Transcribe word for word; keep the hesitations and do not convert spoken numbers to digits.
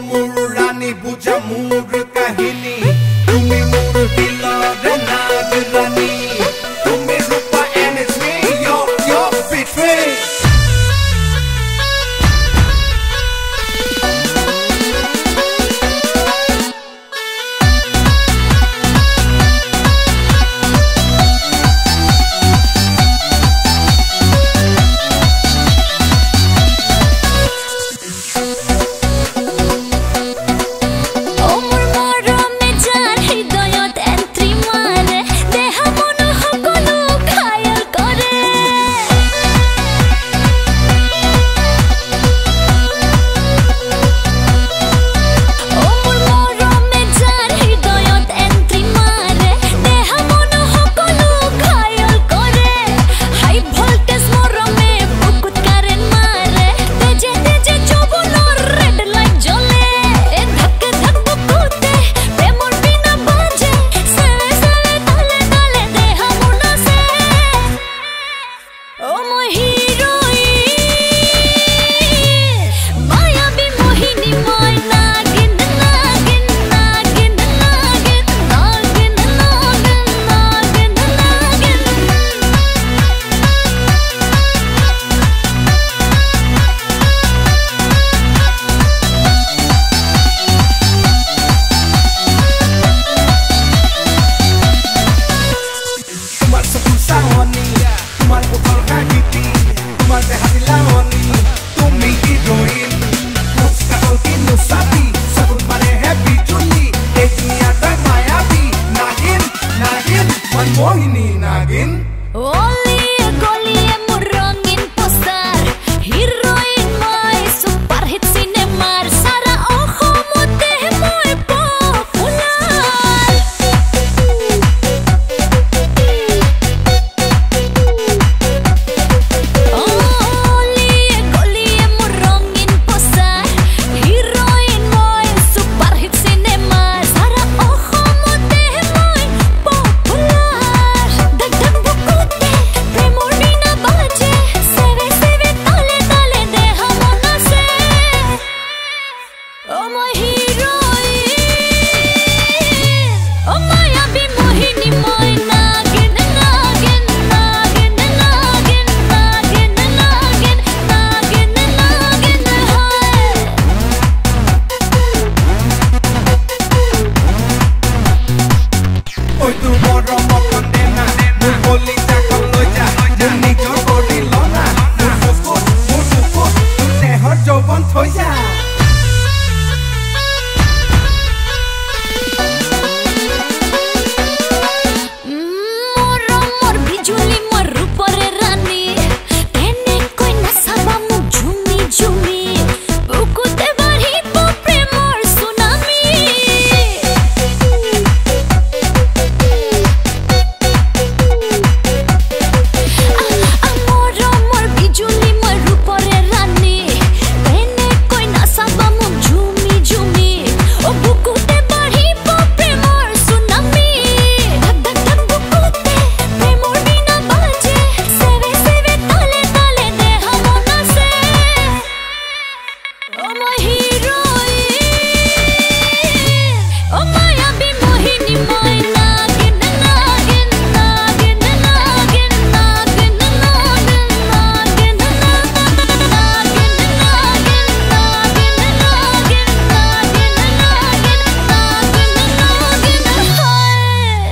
मोर रानी बुझा मोर कहानी तुमी मोर दिल रानी।